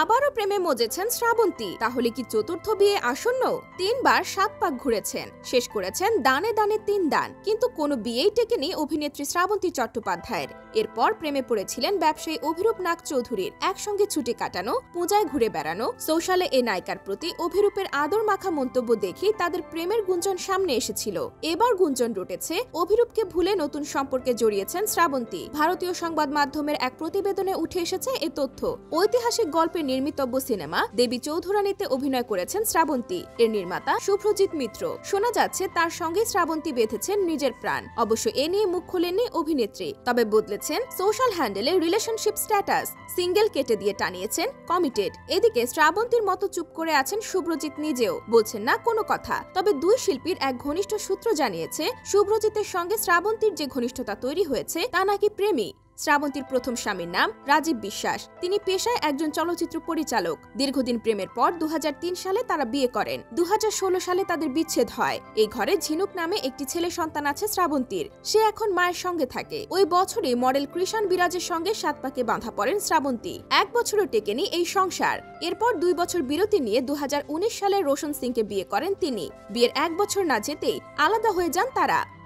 আবারও প্রেমে মজেছেন শ্রাবন্তী। তাহলে কি চতুর্থ বিয়ে আসন্ন? তিনবার সাত পাক ঘুরেছেন, শেষ করেছেন দানে দানে তিন দান, কিন্তু কোনো বিয়েই টেকেনি অভিনেত্রী শ্রাবন্তী চট্টোপাধ্যায়ের। এরপর প্রেমে পড়েছিলেন ব্যবসায়ী অভিরূপ নাগ চৌধুরীর। একসঙ্গে ছুটি কাটানো, পূজায় ঘুরে বেড়ানো, সোশ্যালে এ নায়িকার প্রতি অভিরূপের আদর মাখা মন্তব্য দেখে তাদের প্রেমের গুঞ্জন সামনে এসেছিল। এবার গুঞ্জন রটেছে অভিরূপকে ভুলে নতুন সম্পর্কে জড়িয়েছেন শ্রাবন্তী। ভারতীয় সংবাদ মাধ্যমের এক প্রতিবেদনে উঠে এসেছে এ তথ্য। ঐতিহাসিক গল্পে নির্মিতব্য সিনেমা দেবী চৌধুরানীতে অভিনয় করেছেন শ্রাবন্তী। এর নির্মাতা শুভ্রজিৎ মিত্র। শোনা যাচ্ছে তার সঙ্গে শ্রাবন্তী বেঁধেছেন নিজের প্রাণ। অবশ্য এ নিয়ে মুখ খোলেননি অভিনেত্রী, তবে বদলেছেন সোশ্যাল হ্যান্ডেলে রিলেশনশিপ স্ট্যাটাস। সিঙ্গেল কেটে দিয়ে টানিয়েছেন কমিটেড। এদিকে শ্রাবন্তীর মতো চুপ করে আছেন শুভ্রজিৎ নিজেও, বলছেন না কোনো কথা। তবে দুই শিল্পীর এক ঘনিষ্ঠ সূত্র জানিয়েছে শুভ্রজিতের সঙ্গে শ্রাবন্তীর যে ঘনিষ্ঠতা তৈরি হয়েছে তা নাকি প্রেমী। শ্রাবন্তীর প্রথম স্বামীর নাম রাজীব বিশ্বাস। তিনি পেশায় একজন চলচ্চিত্র পরিচালক। দীর্ঘদিন প্রেমের পর 2003 সালে তারা বিয়ে করেন। 2016 সালে তাদের বিচ্ছেদ হয়। এই ঘরে ঝিনুক নামে একটি ছেলে সন্তান আছে শ্রাবন্তীর। সে এখন মায়ের সঙ্গে থাকে। ওই বছরই মডেল কৃষাণ বিরাজের সঙ্গে সাত পাকে বাঁধা পড়েন শ্রাবন্তী। এক বছরও টেকেনি এই সংসার। এরপর 2 বছর বিরতি নিয়ে 2019 সালে রোশন সিংকে বিয়ে করেন তিনি। বিয়ের 1 বছর না যেতেই আলাদা হয়ে যান তারা।